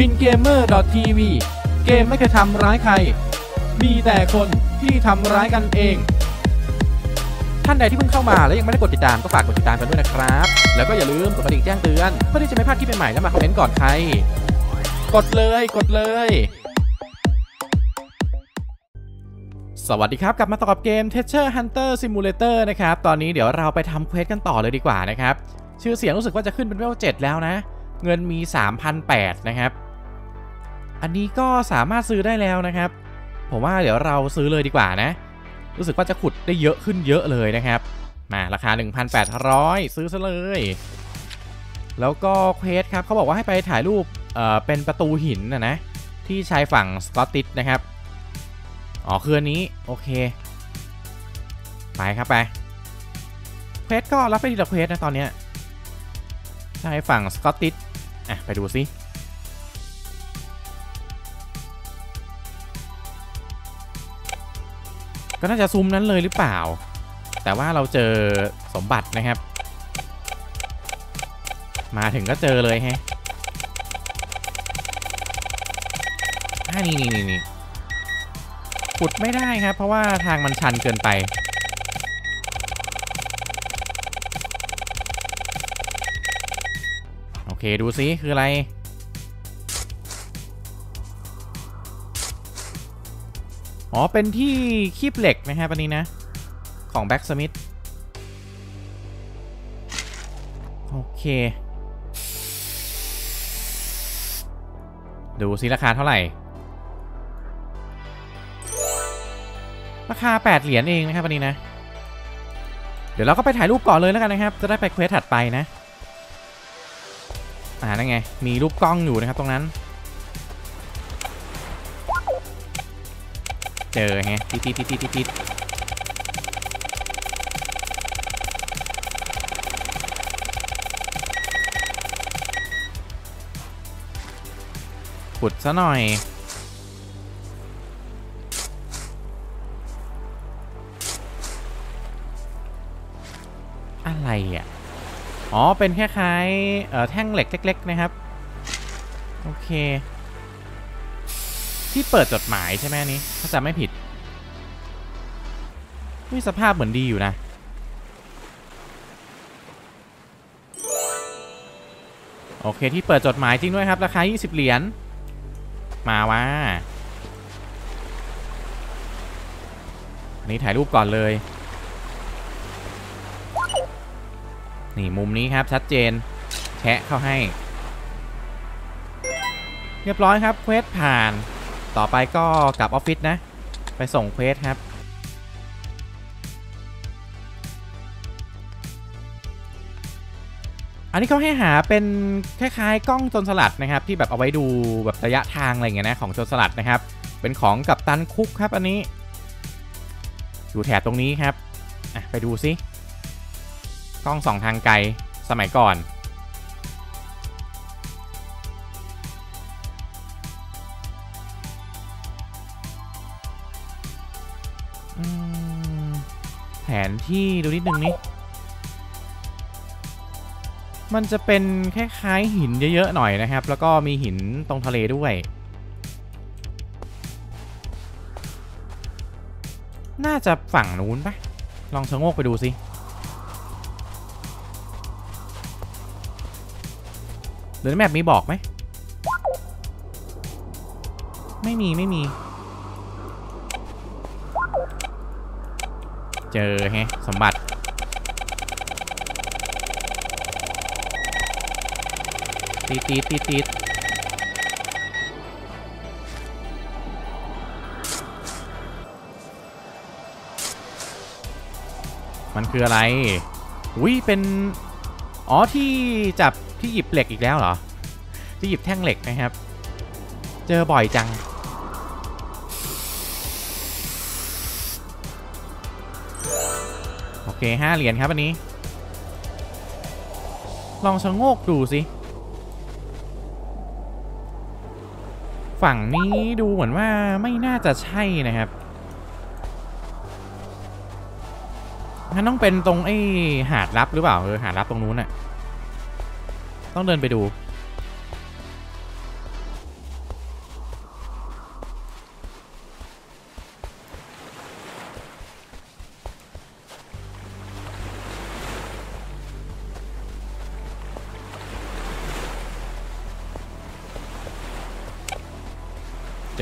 bingamer.tv เกมไม่เคยทำร้ายใครมีแต่คนที่ทำร้ายกันเองท่านใดที่เพิ่งเข้ามาและยังไม่ได้กดติดตามก็ฝากกดติดตามกันด้วยนะครับแล้วก็อย่าลืมกดกระดิ่งแจ้งเตือนเพื่อที่จะไม่พลาดคลิปใหม่ๆและมาคอมเมนต์ก่อนใครกดเลยสวัสดีครับกลับมาต่อกับเกม Treasure Hunter Simulator นะครับตอนนี้เดี๋ยวเราไปทำเควสกันต่อเลยดีกว่านะครับชื่อเสียงรู้สึกว่าจะขึ้นเป็นเลเวล 7แล้วนะเงินมี 3,800 นะครับอันนี้ก็สามารถซื้อได้แล้วนะครับผมว่าเดี๋ยวเราซื้อเลยดีกว่านะรู้สึกว่าจะขุดได้เยอะขึ้นเยอะเลยนะครับมาราคา 1,800 ซื้อซะเลยแล้วก็เควสครับเขาบอกว่าให้ไปถ่ายรูปเป็นประตูหินนะที่ชายฝั่งสกอตติชนะครับอ๋อคืนนี้โอเคไปครับไปเควสก็รับไปทีละเควสนะตอนเนี้ยชายฝั่งสกอตติชอ่ะไปดูซิก็น่าจะซุ้มนั้นเลยหรือเปล่าแต่ว่าเราเจอสมบัตินะครับมาถึงก็เจอเลยฮะนี่ขุดไม่ได้ครับเพราะว่าทางมันชันเกินไปโอเคดูซิคืออะไรอ๋อเป็นที่คีบเหล็กนะครับอันนี้นะของแบ็กสมิธโอเคดูซิราคาเท่าไหร่ราคา8เหรียญเองนะครับวันนี้นะเดี๋ยวเราก็ไปถ่ายรูปก่อนเลยแล้วกันนะครับจะได้ไปเควสถัดไปนะนั่นไงมีรูปกล้องอยู่นะครับตรงนั้นเจอไงติดขุดซะหน่อยอะไรอ่ะอ๋อเป็นคล้ายๆแท่งเหล็กเล็กๆนะครับโอเคที่เปิดจดหมายใช่ไหมนี้ถ้าจำไม่ผิดนี่สภาพเหมือนดีอยู่นะโอเคที่เปิดจดหมายจริงด้วยครับราคา20เหรียญมาว่าอันนี้ถ่ายรูปก่อนเลยนี่มุมนี้ครับชัดเจนแชะเข้าให้เรียบร้อยครับเควสผ่านต่อไปก็กลับออฟฟิศนะไปส่งเควสครับอันนี้เขาให้หาเป็นคล้ายๆกล้องโจรสลัดนะครับที่แบบเอาไว้ดูแบบระยะทางอะไรเงี้ยนะของโจรสลัดนะครับเป็นของกัปตันคุกครับอันนี้อยู่แถบตรงนี้ครับไปดูซิกล้องสองทางไกลสมัยก่อนแผนที่ดูนิดนึงนี่มันจะเป็นคล้ายๆหินเยอะๆหน่อยนะครับแล้วก็มีหินตรงทะเลด้วยน่าจะฝั่งนู้นปะลองชะโงกไปดูสิหรือแมปมีบอกไหมไม่มีเจอแฮะสมบัติติดมันคืออะไรอุ้ยเป็นอ๋อที่จับที่หยิบเหล็กอีกแล้วเหรอที่หยิบแท่งเหล็กนะครับเจอบ่อยจังโอเค5เหรียญครับอันนี้ลองชะโงกดูสิฝั่งนี้ดูเหมือนว่าไม่น่าจะใช่นะครับงั้นต้องเป็นตรงไอ้หาดลับหรือเปล่าหาดลับตรงนู้นน่ะต้องเดินไปดู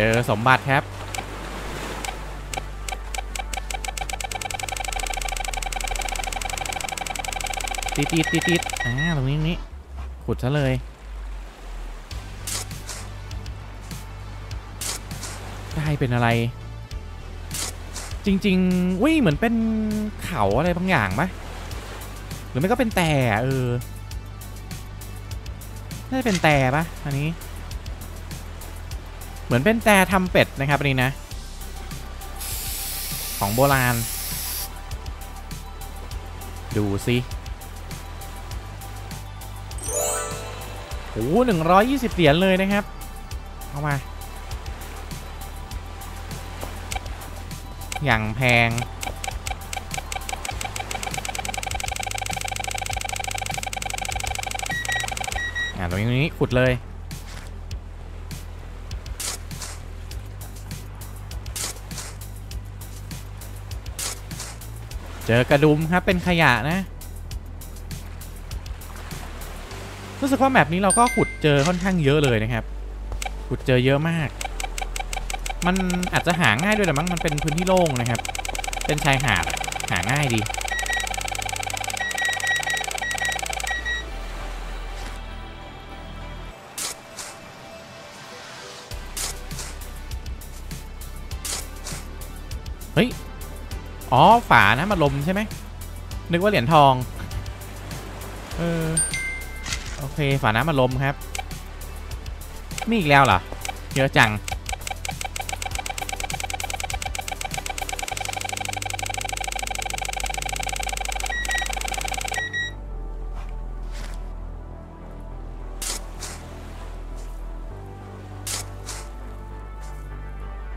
เจอสมบัติครับติดตรงนี้ขุดซะเลยได้เป็นอะไรจริงๆวิ่งเหมือนเป็นเขาอะไรบางอย่างไหมหรือไม่ก็เป็นแต่น่าจะเป็นแต่ปะอันนี้เหมือนเป็นแต่ทำเป็ดนะครับอันนี้นะของโบราณดูสิโอ้120เหรียญเลยนะครับเอามาอย่างแพงตรงนี้ขุดเลยเจอกระดุมครับเป็นขยะนะรู้สึกว่าแมปนี้เราก็ขุดเจอค่อนข้างเยอะเลยนะครับขุดเจอเยอะมากมันอาจจะหาง่ายด้วยแต่มั้งมันเป็นพื้นที่โล่งนะครับเป็นชายหาดหาง่ายดีเฮ้ยอ๋อฝานะมันลมใช่ไหมนึกว่าเหรียญทองโอเคฝาน้ำมันลมครับมีอีกแล้วเหรอเยอะจัง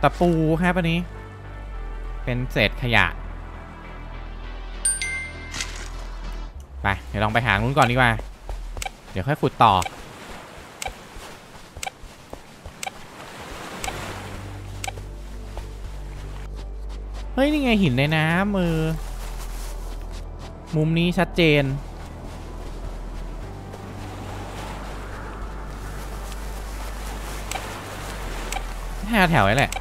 ตะปูครับอันนี้เป็นเศษขยะไปเดี๋ยวลองไปหานู้นก่อนดีกว่าเดี๋ยวค่อยขุดต่อเฮ้ยนี่ไงหินในน้ำมุมนี้ชัดเจนห้าแถวนี่แหละ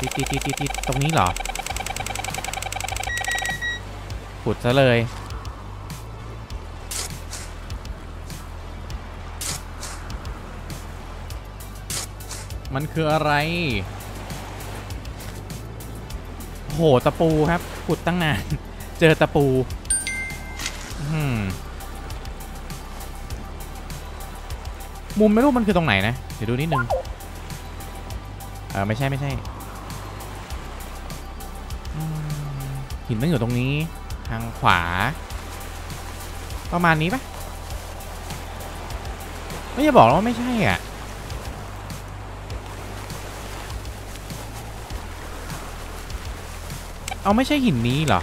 ติดตรงนี้เหรอขุดซะเลยมันคืออะไรโหตะปูครับขุดตั้งนานเจอตะปูมุมไม่รู้มันคือตรงไหนนะเดี๋ยวดูนิดนึงไม่ใช่หินมันอยู่ตรงนี้ทางขวาประมาณนี้ปะไม่จะบอกว่าไม่ใช่อ่ะเอาไม่ใช่หินนี้เหรอ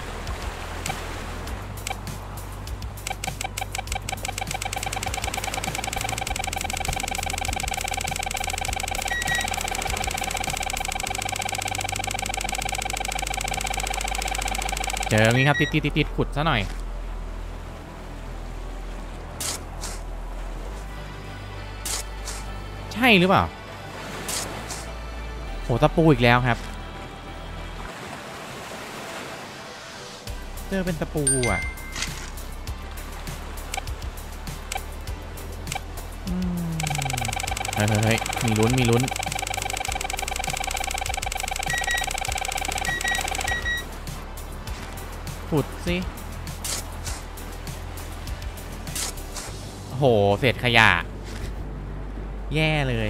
เจอนี่ครับติดขุดซะหน่อยใช่หรือเปล่าโหตะปูอีกแล้วครับเจอเป็นตะปูอ่ะเฮ้ยมีลุ้นขุดสิโหเศษขยะแย่เลย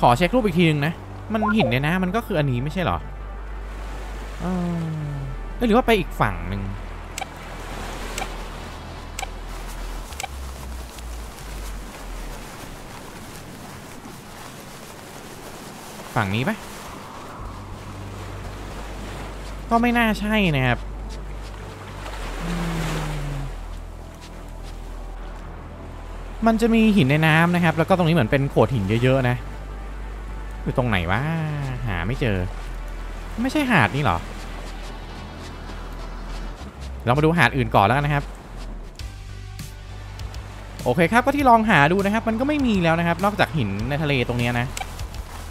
ขอเช็ครูปอีกทีนึงนะมันหินเนี่ยนะมันก็คืออันนี้ไม่ใช่หรอหรือว่าไปอีกฝั่งหนึ่งฝั่งนี้ปะก็ไม่น่าใช่นะครับมันจะมีหินในน้ำนะครับแล้วก็ตรงนี้เหมือนเป็นโขดหินเยอะๆนะอยู่ตรงไหนวะหาไม่เจอไม่ใช่หาดนี่หรอเรามาดูหาดอื่นก่อนแล้วกันนะครับ โอเคครับก็ที่ลองหาดูนะครับมันก็ไม่มีแล้วนะครับนอกจากหินในทะเลตรงนี้นะ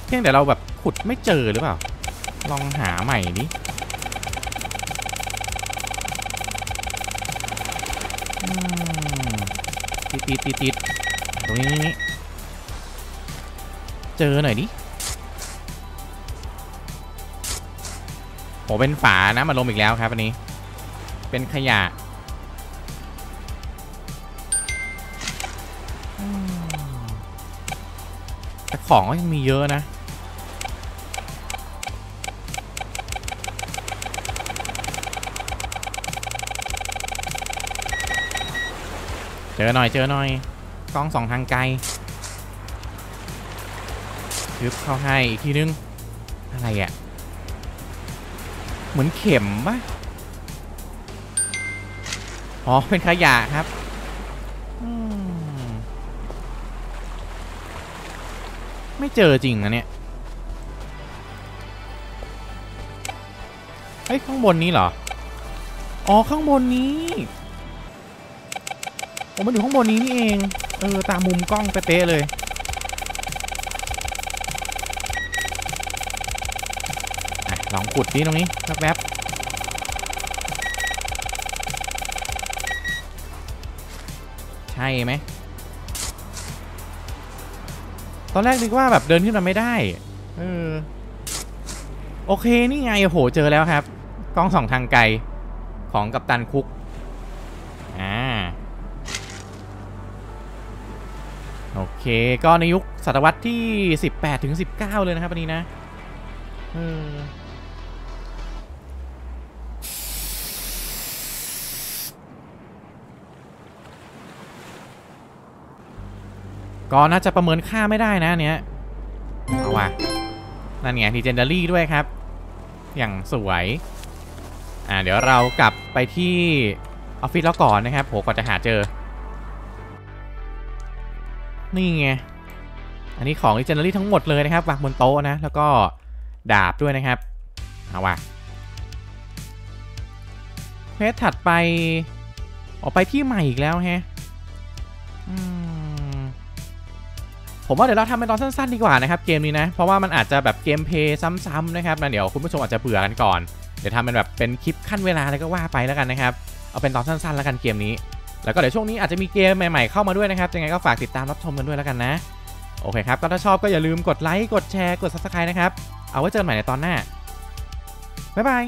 เพียงแต่เราแบบขุดไม่เจอหรือเปล่าลองหาใหม่ดิติดตรงนี้เจอหน่อยดิโหเป็นฝานะมาลมอีกแล้วครับอันนี้เป็นขยะแต่ของก็ยังมีเยอะนะเจอหน่อยกล้องสองทางไกลยึบเข้าให้อีกทีนึงอะไรอ่ะเหมือนเข็มป่ะอ๋อเป็นขยะครับไม่เจอจริงนะเนี่ยเฮ้ยข้างบนนี้เหรออ๋อข้างบนนี้ผมมาดูข้างบนนี้นี่เองตามมุมกล้องเป๊ะเลยลองขุดนี้ตรงนี้แป๊บๆใช่ไหมตอนแรกนึกว่าแบบเดินขึ้นมาไม่ได้โอเคนี่ไงโอ้โหเจอแล้วครับกล้องสองทางไกลของกัปตันคุกโอเคก็ในยุคศตวรรษที่ 18-19 เลยนะครับวันนี้นะก็น่าจะประเมินค่าไม่ได้นะเนี้ยเอาว่ะนั่นไงที่เจนเดอรี่ด้วยครับอย่างสวยเดี๋ยวเรากลับไปที่ออฟฟิศแล้วก่อนนะครับโหกว่าจะหาเจอนี่ไงอันนี้ของเจนเนอรี่ทั้งหมดเลยนะครับวางบนโต๊ะนะแล้วก็ดาบด้วยนะครับเอาว่ะเพจถัดไปออกไปที่ใหม่อีกแล้วฮะผมว่าเดี๋ยวเราทำเป็นตอนสั้นๆดีกว่านะครับเกมนี้นะเพราะว่ามันอาจจะแบบเกมเพย์ซ้ำๆนะครับนะเดี๋ยวคุณผู้ชมอาจจะเบื่อกันก่อนเดี๋ยวทำเป็นแบบเป็นคลิปขั้นเวลาแล้วก็ว่าไปแล้วกันนะครับเอาเป็นตอนสั้นๆแล้วกันเกมนี้แล้วก็เดี๋ยวช่วงนี้อาจจะมีเกมใหม่ๆเข้ามาด้วยนะครับยังไงก็ฝากติดตามรับชมกันด้วยแล้วกันนะโอเคครับก็ถ้าชอบก็อย่าลืมกดไลค์กดแชร์กด Subscribe นะครับเอาไว้เจอกันใหม่ในตอนหน้าบ๊ายบาย